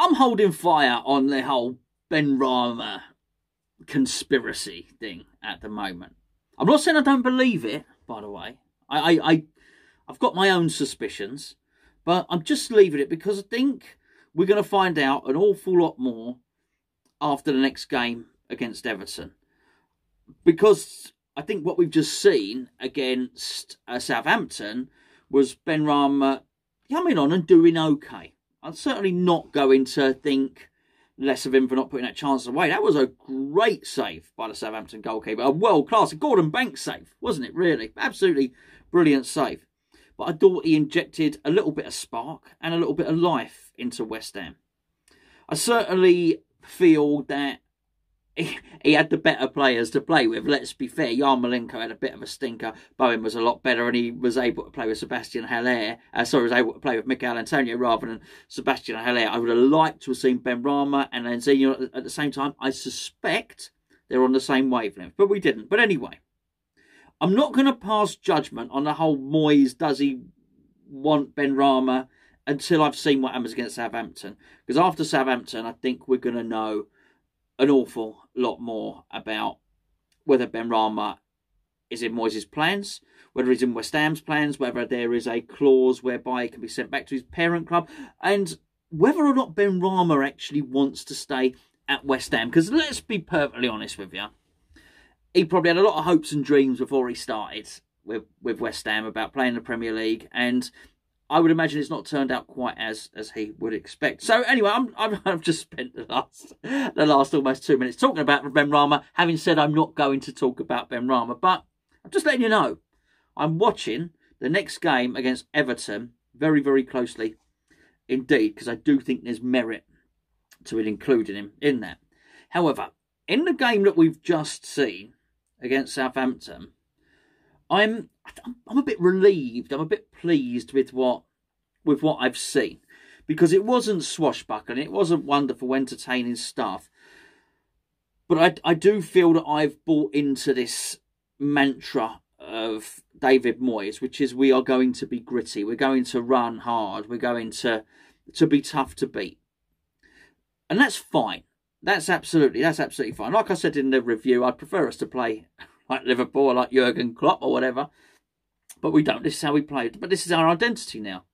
I'm holding fire on the whole Benrahma conspiracy thing at the moment. I'm not saying I don't believe it, by the way. I've got my own suspicions, but I'm just leaving it because I think we're going to find out an awful lot more after the next game against Everton. Because I think what we've just seen against Southampton was Benrahma coming on and doing okay. I'm certainly not going to think less of him for not putting that chance away. That was a great save by the Southampton goalkeeper. A world-class Gordon Banks save, wasn't it, really? Absolutely brilliant save. But I thought he injected a little bit of spark and a little bit of life into West Ham. I certainly feel that he had the better players to play with. Let's be fair, Yarmolenko had a bit of a stinker. Bowen was a lot better, and he was able to play with Sébastien Haller. Was able to play with Michail Antonio rather than Sébastien Haller. I would have liked to have seen Benrahma and Lanzini at the same time. I suspect they're on the same wavelength, but we didn't. But anyway, I'm not going to pass judgment on the whole Moyes, does he want Benrahma, until I've seen what happens against Southampton. Because after Southampton, I think we're going to know an awful lot more about whether Benrahma is in Moyes' plans, whether he's in West Ham's plans, whether there is a clause whereby he can be sent back to his parent club, and whether or not Benrahma actually wants to stay at West Ham. Because let's be perfectly honest with you, he probably had a lot of hopes and dreams before he started with West Ham about playing the Premier League, and I would imagine it's not turned out quite as he would expect. So anyway, I've just spent the last almost 2 minutes talking about Benrahma, having said I'm not going to talk about Benrahma. But I'm just letting you know, I'm watching the next game against Everton very, very closely indeed, because I do think there's merit to it including him in that. However, in the game that we've just seen against Southampton, I'm a bit relieved. I'm a bit pleased with what I've seen, because it wasn't swashbuckling, it wasn't wonderful, entertaining stuff. But I do feel that I've bought into this mantra of David Moyes, which is we are going to be gritty, we're going to run hard, we're going to be tough to beat, and that's fine. That's absolutely fine. Like I said in the review, I'd prefer us to play like Liverpool, like Jurgen Klopp or whatever. But we don't. This is how we played. But this is our identity now.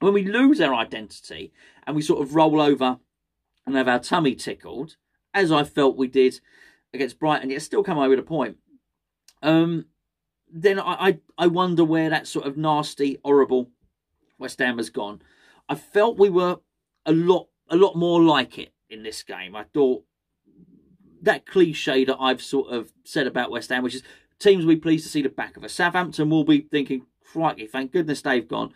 When we lose our identity and we sort of roll over and have our tummy tickled, as I felt we did against Brighton, yet still come away with a point, then I wonder where that sort of nasty, horrible West Ham has gone. I felt we were a lot more like it in this game. I thought that cliche that I've sort of said about West Ham, which is teams will be pleased to see the back of us. Southampton will be thinking, crikey, thank goodness they've gone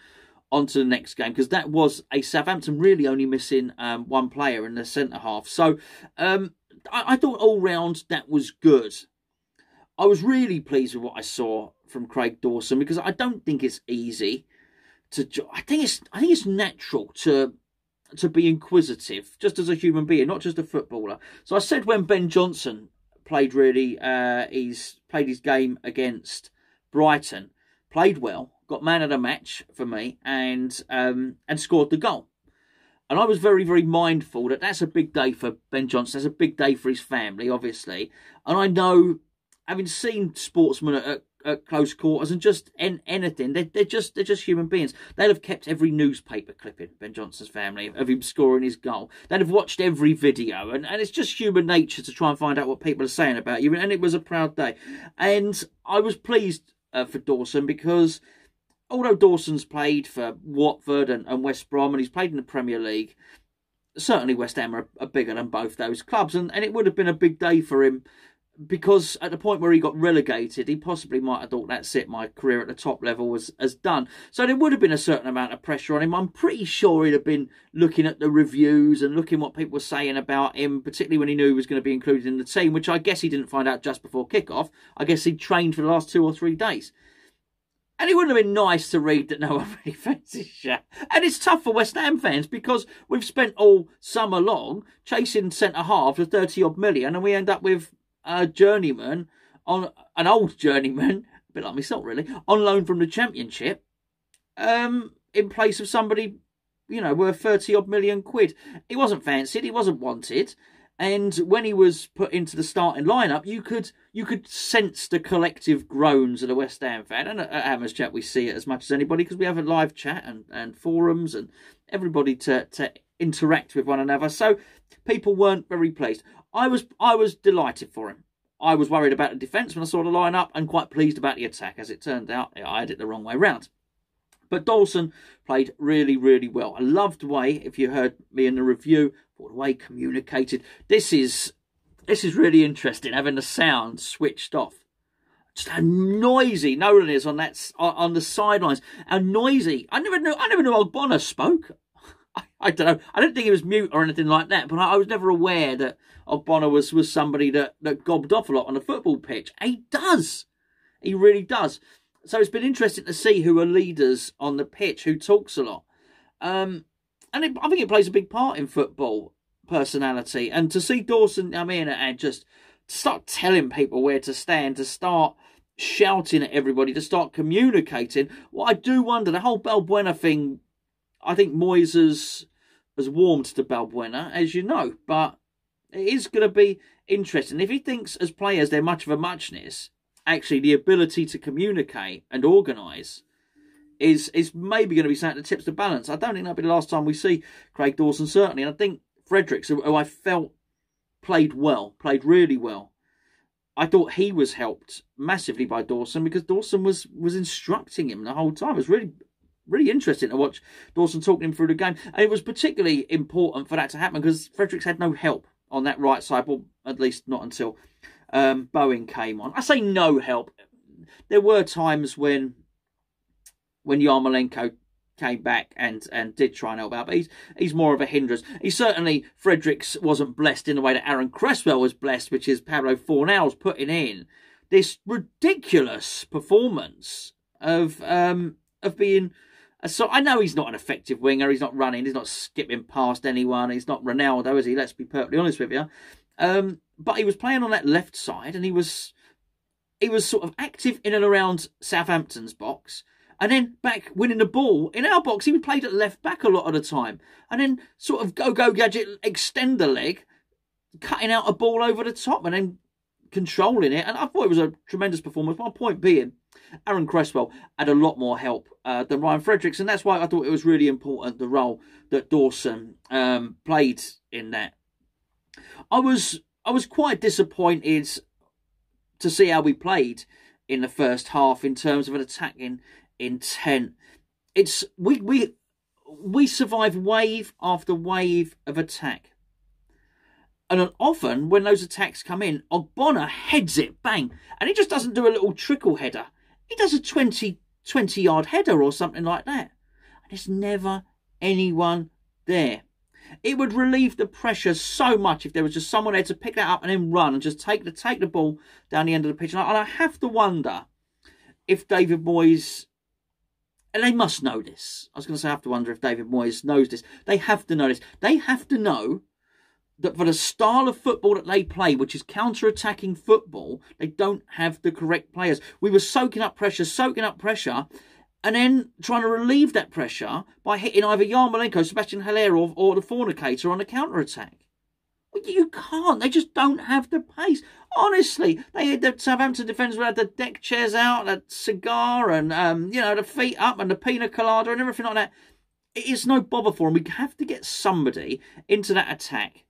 on to the next game, because that was a Southampton really only missing one player in the centre-half. So I thought all round that was good. I was really pleased with what I saw from Craig Dawson, because I don't think it's easy to... I think it's natural to be inquisitive, just as a human being, not just a footballer. So I said when Ben Johnson played really, he's played his game against Brighton, played well, got man of the match for me, and scored the goal. And I was very, very mindful that that's a big day for Ben Johnson. That's a big day for his family, obviously. And I know, having seen sportsmen at close quarters and just anything, they're just human beings. They'll have kept every newspaper clipping, Ben Johnson's family, of him scoring his goal. They'll have watched every video, and it's just human nature to try and find out what people are saying about you. And it was a proud day, and I was pleased for Dawson, because although Dawson's played for Watford and West Brom, and he's played in the Premier League, certainly West Ham are bigger than both those clubs, and it would have been a big day for him. Because at the point where he got relegated, he possibly might have thought, that's it, my career at the top level was done. So there would have been a certain amount of pressure on him. I'm pretty sure he'd have been looking at the reviews and looking what people were saying about him, particularly when he knew he was going to be included in the team, which I guess he didn't find out just before kickoff. I guess he'd trained for the last 2 or 3 days. And it wouldn't have been nice to read that no one really fancies Sha. And it's tough for West Ham fans, because we've spent all summer long chasing centre-half for 30-odd million, and we end up with a journeyman, on an old journeyman, a bit like myself really, on loan from the Championship, in place of somebody you know, worth 30-odd million quid. He wasn't fancied, he wasn't wanted, and when he was put into the starting lineup, you could sense the collective groans of the West Ham fan. And at Hammers Chat, we see it as much as anybody because we have a live chat and forums and everybody to interact with one another. So people weren't very pleased. I was delighted for him. I was worried about the defence when I saw the lineup and quite pleased about the attack. As it turned out, I had it the wrong way round. But Dawson played really, really well. I loved the way, if you heard me in the review, the way he communicated. This is really interesting, having the sound switched off. Just how noisy Nolan is on the sidelines. How noisy. I never knew Ogbonna spoke. I don't know. I don't think he was mute or anything like that, but I was never aware that Ogbonna was somebody that gobbed off a lot on the football pitch. He does. He really does. So it's been interesting to see who are leaders on the pitch, who talks a lot. I think it plays a big part in football personality. And to see Dawson come in and just start telling people where to stand, to start shouting at everybody, to start communicating. Well, I do wonder, the whole Balbuena thing, I think Moyes has warmed to Balbuena, as you know. But it is going to be interesting. If he thinks as players they're much of a muchness, actually the ability to communicate and organise is maybe going to be something that tips the balance. I don't think that'll be the last time we see Craig Dawson, certainly. And I think Fredericks, who I felt played really well, I thought he was helped massively by Dawson because Dawson was instructing him the whole time. It was really, really interesting to watch Dawson talking him through the game. And it was particularly important for that to happen because Fredericks had no help on that right side, well, at least not until Bowen came on. I say no help. There were times when Yarmolenko came back and did try and help out, but he's more of a hindrance. He certainly, Fredericks wasn't blessed in the way that Aaron Cresswell was blessed, which is Pablo Fornals putting in this ridiculous performance of being. So I know he's not an effective winger. He's not running. He's not skipping past anyone. He's not Ronaldo, is he? Let's be perfectly honest with you. But he was playing on that left side and he was sort of active in and around Southampton's box and then back winning the ball in our box. He played at left back a lot of the time and then sort of go gadget, extend the leg, cutting out a ball over the top and then controlling it. And I thought it was a tremendous performance. My point being, Aaron Cresswell had a lot more help than Ryan Fredericks, and that's why I thought it was really important, the role that Dawson played in that. I was quite disappointed to see how we played in the first half in terms of an attacking intent. It's we survive wave after wave of attack, and often when those attacks come in, Ogbonna heads it bang, and he just doesn't do a little trickle header. He does a 20-yard header or something like that, and there's never anyone there. It would relieve the pressure so much if there was just someone there to pick that up and then run and just take the ball down the end of the pitch. And I have to wonder if David Moyes, and they must know this. I was going to say I have to wonder if David Moyes knows this. They have to know this. They have to know that for the style of football that they play, which is counter-attacking football, they don't have the correct players. We were soaking up pressure, and then trying to relieve that pressure by hitting either Yarmolenko, Sébastien Haller, or the Fornicator on a counter-attack. You can't. They just don't have the pace. Honestly, they had the Southampton defenders who had the deck chairs out, a cigar, and the feet up, and the pina colada, and everything like that. It's no bother for them. We have to get somebody into that attack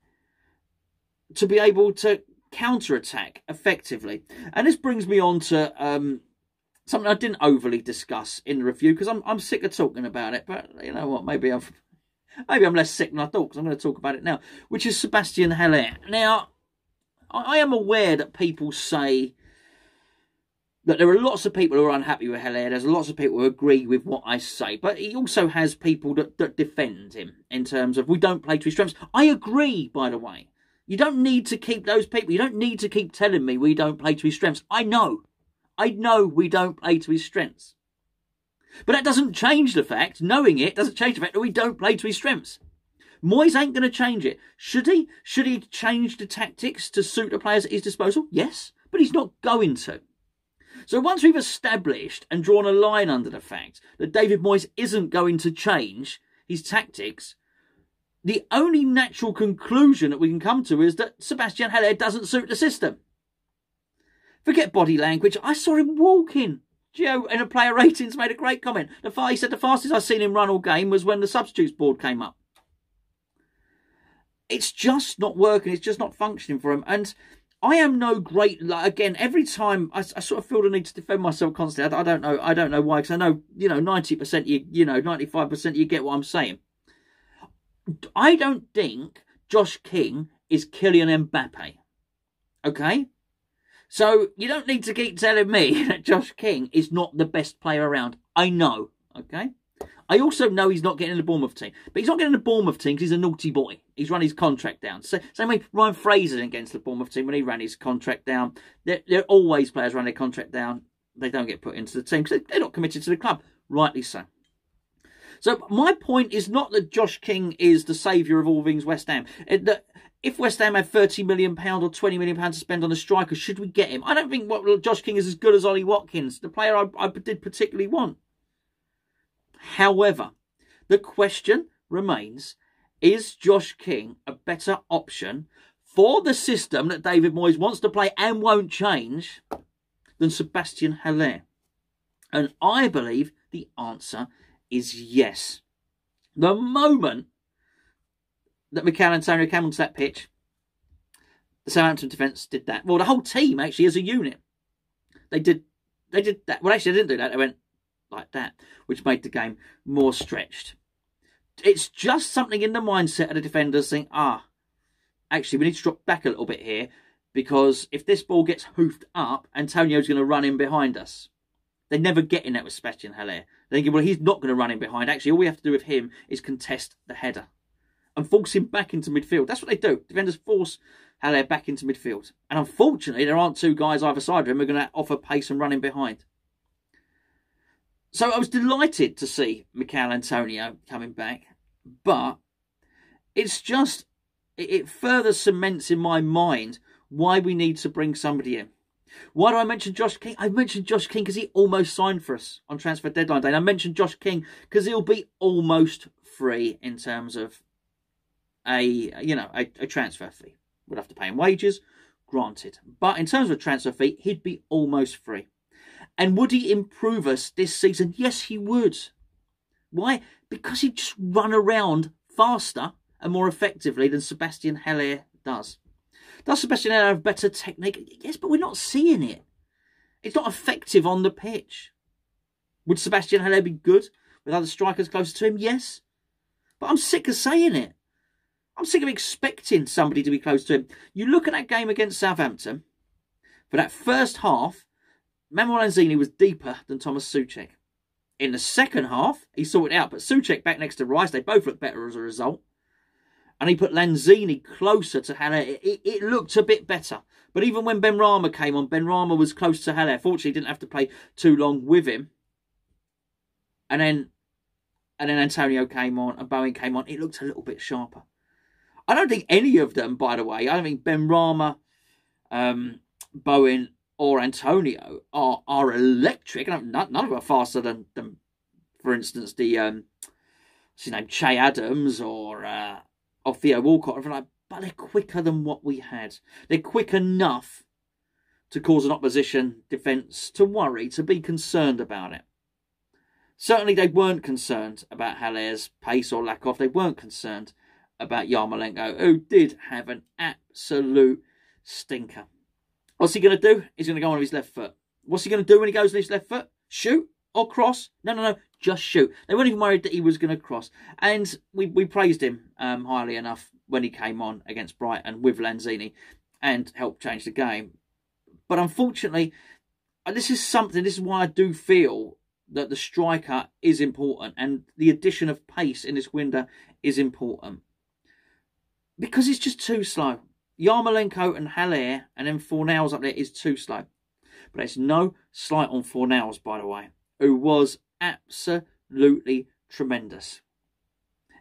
to be able to counter-attack effectively. And this brings me on to something I didn't overly discuss in the review because I'm sick of talking about it. But you know what? Maybe I'm less sick than I thought because I'm going to talk about it now, which is Sébastien Haller. Now, I am aware that people say that there are lots of people who are unhappy with Haller. There's lots of people who agree with what I say. But he also has people that defend him in terms of we don't play to his strengths. I agree, by the way. You don't need to keep those people. You don't need to keep telling me we don't play to his strengths. I know. I know we don't play to his strengths. But that doesn't change the fact, knowing it, doesn't change the fact that we don't play to his strengths. Moyes ain't going to change it. Should he? Should he change the tactics to suit the players at his disposal? Yes, but he's not going to. So once we've established and drawn a line under the fact that David Moyes isn't going to change his tactics, the only natural conclusion that we can come to is that Sébastien Haller doesn't suit the system. Forget body language. I saw him walking. Gio in a player ratings made a great comment. He said the fastest I've seen him run all game was when the substitutes board came up. It's just not working. It's just not functioning for him. And I am no great, again, every time I sort of feel the need to defend myself constantly. I don't know why, because I know, you know, 90%, you know, 95% you get what I'm saying. I don't think Josh King is Kylian Mbappe, okay? So you don't need to keep telling me that Josh King is not the best player around. I know, okay? I also know he's not getting in the Bournemouth team. But he's not getting in the Bournemouth team because he's a naughty boy. He's run his contract down. So, same way Ryan Fraser against the Bournemouth team when he ran his contract down. They're always players run their contract down. They don't get put into the team because they're not committed to the club. Rightly so. So my point is not that Josh King is the saviour of all things West Ham. That if West Ham had £30 million or £20 million to spend on a striker, should we get him? I don't think Josh King is as good as Ollie Watkins, the player I did particularly want. However, the question remains, is Josh King a better option for the system that David Moyes wants to play and won't change than Sébastien Haller? And I believe the answer is yes. The moment that Michail Antonio came onto that pitch, the Southampton defence did that. Well, the whole team, actually, as a unit, they did that. Well, actually, they didn't do that. They went like that, which made the game more stretched. It's just something in the mindset of the defenders saying, actually, we need to drop back a little bit here because if this ball gets hoofed up, Antonio's going to run in behind us. They're never getting that with Sébastien Haller. They're thinking, well, he's not going to run in behind. Actually, all we have to do with him is contest the header and force him back into midfield. That's what they do. Defenders force Haller back into midfield. And unfortunately, there aren't two guys either side of him who are going to offer pace and run in behind. So I was delighted to see Michail Antonio coming back, but it's just, it further cements in my mind why we need to bring somebody in. Why do I mention Josh King? I mentioned Josh King because he almost signed for us on transfer deadline day. And I mentioned Josh King because he'll be almost free in terms of a transfer fee. We'll have to pay him wages, granted. But in terms of a transfer fee, he'd be almost free. And would he improve us this season? Yes, he would. Why? Because he'd just run around faster and more effectively than Sébastien Haller does. Does Sébastien Haller have better technique? Yes, but we're not seeing it. It's not effective on the pitch. Would Sébastien Haller be good with other strikers closer to him? Yes. But I'm sick of saying it. I'm sick of expecting somebody to be close to him. You look at that game against Southampton, for that first half, Manuel Lanzini was deeper than Tomáš Souček. In the second half, he sorted it out, but Souček back next to Rice. They both looked better as a result. And he put Lanzini closer to Haller. It looked a bit better. But even when Benrahma came on, Benrahma was close to Haller. Fortunately, he didn't have to play too long with him. And then Antonio came on and Bowen came on. It looked a little bit sharper. I don't think any of them, by the way, I don't think Benrahma, Bowen, or Antonio are electric. None of them are faster than for instance, the what's his name, Che Adams or Theo Walcott or everything like that. But they're quicker than what we had. They're quick enough to cause an opposition defence to worry, to be concerned about it. Certainly they weren't concerned about Haller's pace or lack of. They weren't concerned about Yarmolenko, who did have an absolute stinker. What's he going to do? He's going to go on his left foot. What's he going to do when he goes on his left foot? Shoot or cross? No. Just shoot. They weren't even worried that he was going to cross. And we praised him highly enough when he came on against Brighton with Lanzini and helped change the game. But unfortunately, this is why I do feel that the striker is important and the addition of pace in this window is important. Because it's just too slow. Yarmolenko and Haller and then Fornals up there is too slow. But it's no slight on Fornals, by the way, who was absolutely tremendous.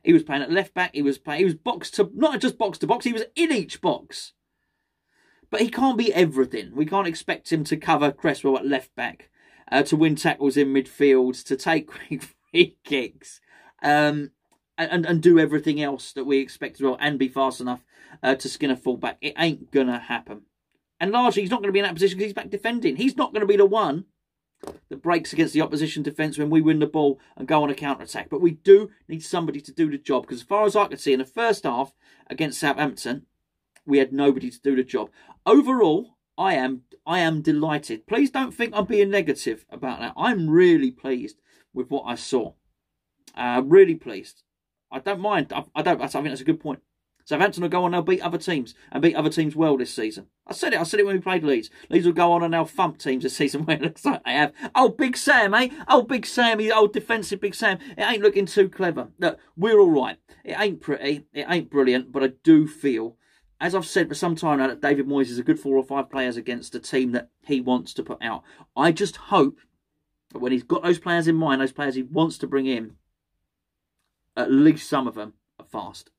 He was playing at left back. He was box to, not just box to box, he was in each box. But he can't be everything. We can't expect him to cover Cresswell at left back, to win tackles in midfield, to take free kicks. and do everything else that we expect as well, and be fast enough to skin a fullback. It ain't going to happen. And largely, he's not going to be in that position because he's back defending. He's not going to be the one that breaks against the opposition defence when we win the ball and go on a counter-attack. But we do need somebody to do the job, because as far as I could see, in the first half against Southampton, we had nobody to do the job. Overall, I am delighted. Please don't think I'm being negative about that. I'm really pleased with what I saw. Really pleased. I don't mind. I think that's a good point. Southampton will go on, they'll beat other teams, and beat other teams well this season. I said it when we played Leeds. Leeds will go on and they'll thump teams this season where it looks like they have. Oh, Big Sam, eh? Oh, Big Sam, he's old defensive Big Sam. It ain't looking too clever. Look, we're all right. It ain't pretty, it ain't brilliant, but I do feel, as I've said for some time now, that David Moyes is a good 4 or 5 players against the team that he wants to put out. I just hope that when he's got those players in mind, those players he wants to bring in, at least some of them are fast.